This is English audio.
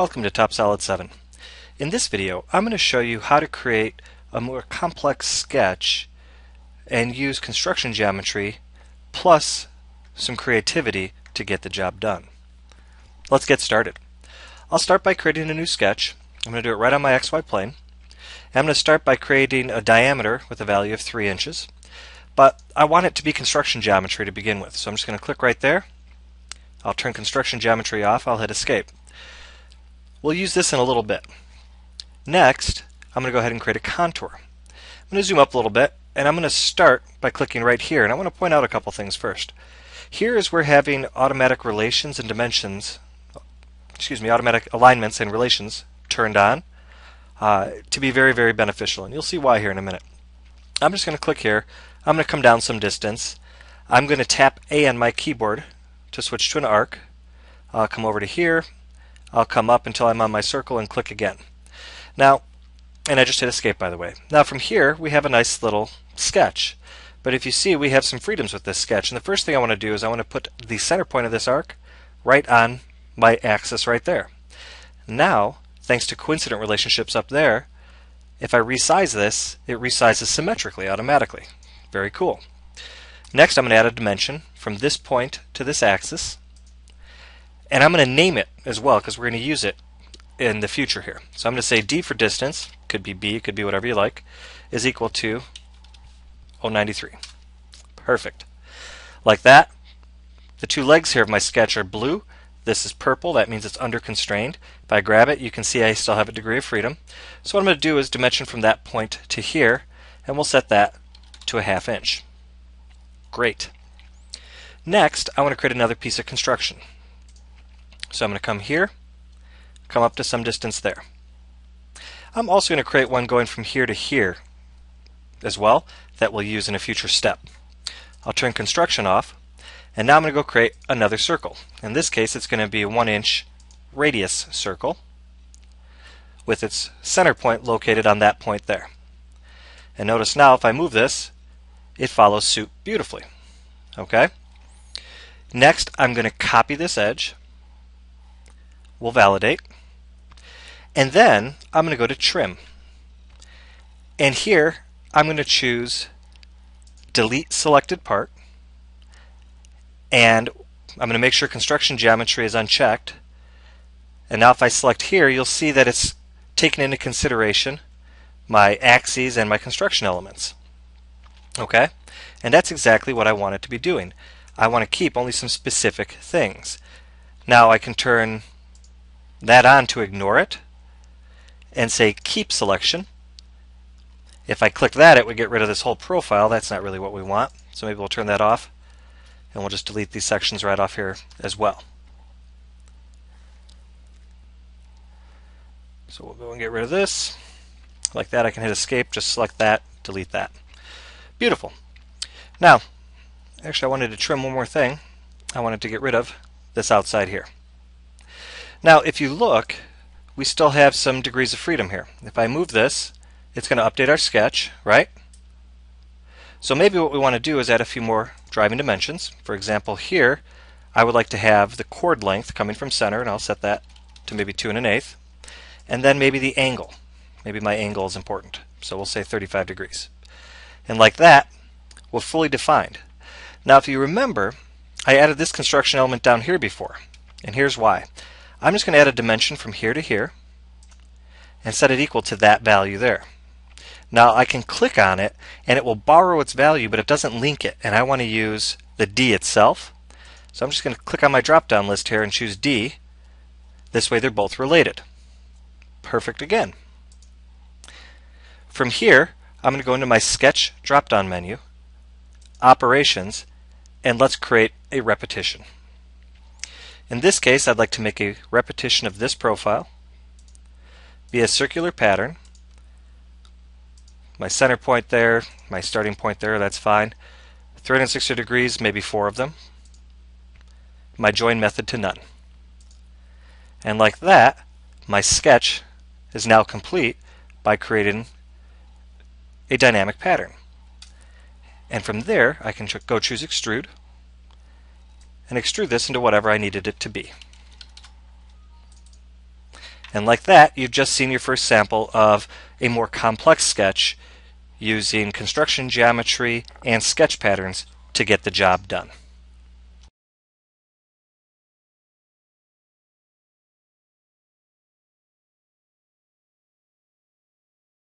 Welcome to TopSolid 7. In this video, I'm going to show you how to create a more complex sketch and use construction geometry plus some creativity to get the job done. Let's get started. I'll start by creating a new sketch. I'm going to do it right on my XY plane. I'm going to start by creating a diameter with a value of 3 inches, but I want it to be construction geometry to begin with, so I'm just going to click right there. I'll turn construction geometry off. I'll hit escape. We'll use this in a little bit. Next, I'm going to go ahead and create a contour. I'm going to zoom up a little bit, and I'm going to start by clicking right here, and I want to point out a couple things first. Here is where having automatic relations and dimensions, automatic alignments and relations turned on to be very, very beneficial, and you'll see why here in a minute. I'm just going to click here. I'm going to come down some distance. I'm going to tap A on my keyboard to switch to an arc. I'll come over to here. I'll come up until I'm on my circle and click again. Now, and I just hit escape, by the way. Now from here we have a nice little sketch, but if you see, we have some freedoms with this sketch, and the first thing I want to do is I want to put the center point of this arc right on my axis right there. Now, thanks to coincident relationships up there, if I resize this, it resizes symmetrically automatically. Very cool. Next, I'm going to add a dimension from this point to this axis, and I'm going to name it as well because we're going to use it in the future here. So I'm going to say D for distance, could be B, could be whatever you like, is equal to 0.93. Perfect. Like that. The two legs here of my sketch are blue. This is purple. That means it's under constrained. If I grab it, you can see I still have a degree of freedom. So what I'm going to do is dimension from that point to here, and we'll set that to a half inch. Great. Next, I want to create another piece of construction. So I'm going to come here, come up to some distance there. I'm also going to create one going from here to here as well that we'll use in a future step. I'll turn construction off, and now I'm going to go create another circle. In this case, it's going to be a 1-inch radius circle with its center point located on that point there. And notice now if I move this, it follows suit beautifully. Okay? Next, I'm going to copy this edge. We'll validate, and then I'm going to go to trim, and here I'm going to choose delete selected part, and I'm going to make sure construction geometry is unchecked. And now if I select here, you'll see that it's taken into consideration my axes and my construction elements. Okay, and that's exactly what I want it to be doing. I want to keep only some specific things. Now I can turn that on to ignore it and say keep selection. If I click that, it would get rid of this whole profile. That's not really what we want, so maybe we'll turn that off, and we'll just delete these sections right off here as well. So we'll go and get rid of this. Like that, I can hit escape, just select that, delete that. Beautiful. Now, actually I wanted to trim one more thing. I wanted to get rid of this outside here. Now if you look, we still have some degrees of freedom here. If I move this, it's going to update our sketch, right? So maybe what we want to do is add a few more driving dimensions. For example, here I would like to have the chord length coming from center, and I'll set that to maybe 2 1/8, and then maybe the angle. Maybe my angle is important, so we'll say 35 degrees. And like that, we're fully defined. Now if you remember, I added this construction element down here before, and here's why. I'm just going to add a dimension from here to here and set it equal to that value there. Now I can click on it and it will borrow its value, but it doesn't link it, and I want to use the D itself. So I'm just going to click on my drop down list here and choose D. This way they're both related. Perfect again. From here I'm going to go into my sketch drop down menu, operations, and let's create a repetition. In this case, I'd like to make a repetition of this profile via circular pattern. My center point there, my starting point there, that's fine. 360 degrees, maybe 4 of them. My join method to none. And like that, my sketch is now complete by creating a dynamic pattern. And from there, I can go choose extrude, and extrude this into whatever I needed it to be. And like that, you've just seen your first sample of a more complex sketch using construction geometry and sketch patterns to get the job done.